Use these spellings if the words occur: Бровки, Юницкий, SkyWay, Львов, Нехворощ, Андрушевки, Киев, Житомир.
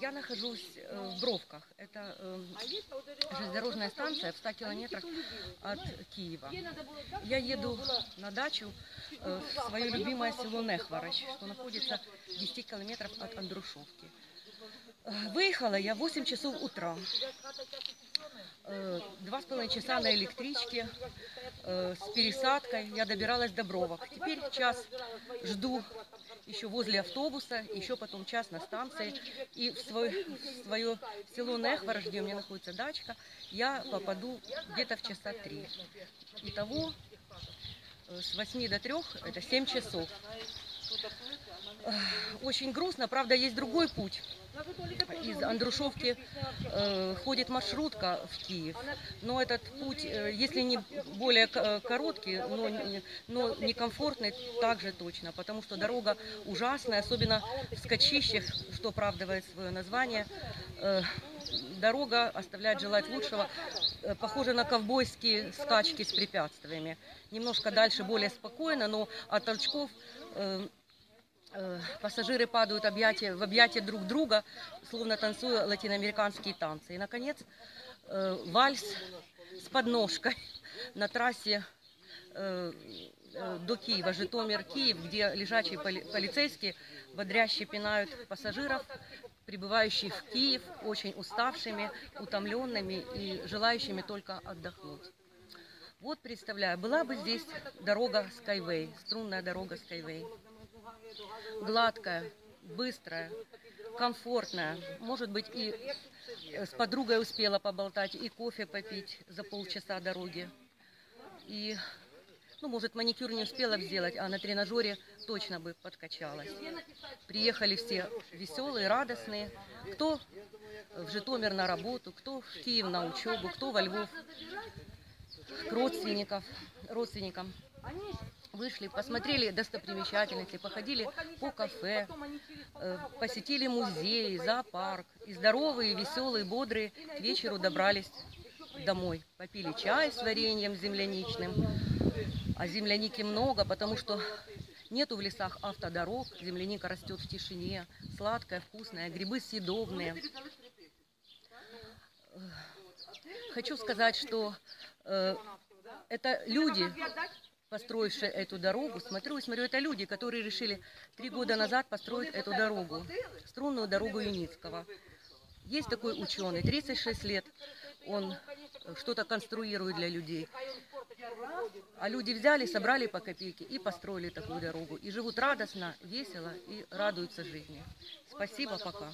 Я нахожусь в Бровках, это железнодорожная станция в 100 километрах от Киева. Я еду на дачу в свое любимое село Нехворощ, что находится в 10 километрах от Андрушевки. Выехала я в 8 часов утра, 2,5 часа на электричке с пересадкой, я добиралась до Бровок. Теперь час жду еще возле автобуса, еще потом час на станции. И в свое село Нехворощ, где у меня находится дачка, я попаду где-то в часа 3. Итого с 8 до 3 это 7 часов. Очень грустно, правда, есть другой путь. Из Андрушевки ходит маршрутка в Киев, но этот путь, если не более короткий, но некомфортный, также точно, потому что дорога ужасная, особенно в Скачищах, что оправдывает свое название. Дорога оставляет желать лучшего, похожа на ковбойские скачки с препятствиями. Немножко дальше более спокойно, но от толчков пассажиры падают в объятия друг друга, словно танцуя латиноамериканские танцы. И, наконец, вальс с подножкой на трассе до Киева, Житомир-Киев, где лежачие полицейские бодряще пинают пассажиров, прибывающих в Киев, очень уставшими, утомленными и желающими только отдохнуть. Вот, представляю, была бы здесь дорога SkyWay, струнная дорога SkyWay. Гладкая, быстрая, комфортная. Может быть, и с подругой успела поболтать, и кофе попить за полчаса дороги. И, ну, может, маникюр не успела сделать, а на тренажере точно бы подкачалась. Приехали все веселые, радостные. Кто в Житомир на работу, кто в Киев на учебу, кто во Львов к родственникам. Вышли, посмотрели достопримечательности, походили по кафе, посетили музей, зоопарк. И здоровые, веселые, бодрые к вечеру добрались домой. Попили чай с вареньем земляничным. А земляники много, потому что нету в лесах автодорог. Земляника растет в тишине. Сладкая, вкусная, грибы съедобные. Хочу сказать, что это люди, построившие эту дорогу, смотрю, это люди, которые решили 3 года назад построить эту дорогу, струнную дорогу Юницкого. Есть такой ученый, 36 лет, он что-то конструирует для людей. А люди взяли, собрали по копейке и построили такую дорогу. И живут радостно, весело и радуются жизни. Спасибо, пока.